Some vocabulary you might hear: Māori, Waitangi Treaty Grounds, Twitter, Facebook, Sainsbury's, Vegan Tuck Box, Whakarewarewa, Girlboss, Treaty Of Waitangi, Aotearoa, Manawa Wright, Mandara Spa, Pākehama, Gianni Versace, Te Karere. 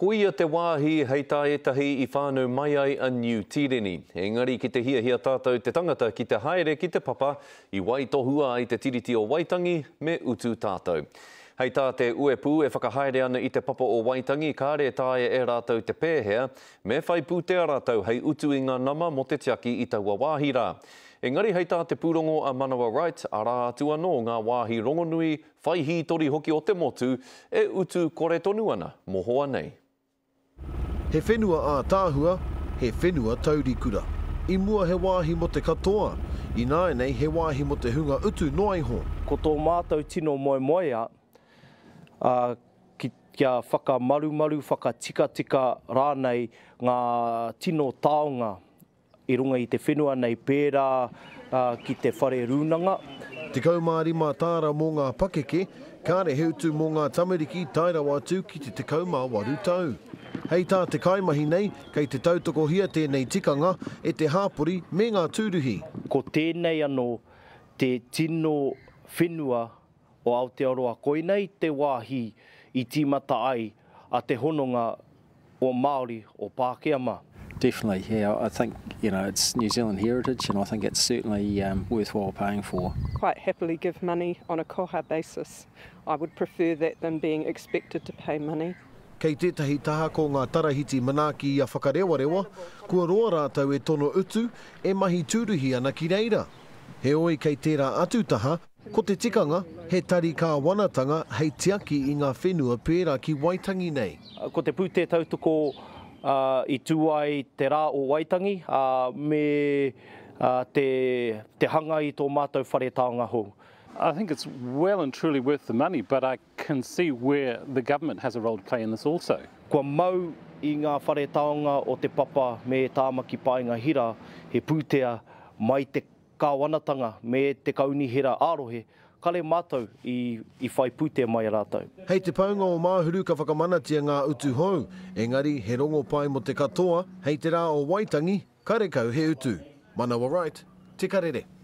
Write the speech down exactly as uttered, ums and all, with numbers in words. Ko ia te wāhi hei tā etahi I whānau mai ai a New Tireni. Engari ki te hiahia tātou te tangata ki te haere ki te papa I wai tohua ai te tiriti o Waitangi me utu tātou. Hei tā te uepu e whakahaere ana I te papa o Waitangi kāre tāe e rātou te pēhea me whaipū te rātou hei utu I ngā nama mo te tiaki I taua wāhi rā. Engari hei tā te pūrongo a Manawa Wright a rā atua no ngā wāhi rongonui whaihi tori hoki o te motu e utu kore tonu ana mohoa nei. He whenua ātāhua, he whenua taurikura. I mua he wāhi mo te katoa, I nāenei he wāhi mo te hunga utu noaiho. Ko tō mātou tino moemoea, uh, ki, kia whakamarumaru, whakatikatika rānei ngā tino tāonga. I runga I te whenua nei pērā uh, ki te whare rūnanga. Te kaumārima tāra mō ngā pakeke, kāre he utu mō ngā tamariki tairawa atu ki te te kaumāwaru tau. Hei tā te kaimahi nei, kei te tautokohia tēnei tikanga e te hāpori me ngā tūruhi. Ko tēnei anō te tino whenua o Aotearoa koinei te wāhi I tīmata ai a te hononga o Māori o Pākehama. Definitely, yeah. I think, you know, it's New Zealand heritage and I think it's certainly um, worthwhile paying for. Quite happily give money on a koha basis. I would prefer that than being expected to pay money. Kei tētahi taha ko ngā tarahiti manaki I a Whakarewarewa, kua roa rātau e tono utu e mahi tūruhi ana ki reira. He oi kei tērā atu taha, ko te tikanga, he tari kā wanatanga hei tiaki I ngā whenua pērā ki Waitangi nei. Ko te pū te tautoko uh, I tūai te rā o Waitangi, uh, me uh, te, te hanga I tō mātou wharetaonga hou. I think it's well and truly worth the money, but I can see where the government has a role to play in this also. Kua mau I ngā wharetaonga o te papa me tāmaki pāinga hira, he pūtea mai te kāwanatanga me te kaunihera ārohe, kare mātou I, I whai pūtea mai rātou. Hei te paunga o Māhuru ka whakamanatia ngā utu hou, engari he rongo pai mo te katoa, hei te rā o Waitangi, karekau he utu. Manawa Wright, Te Karere.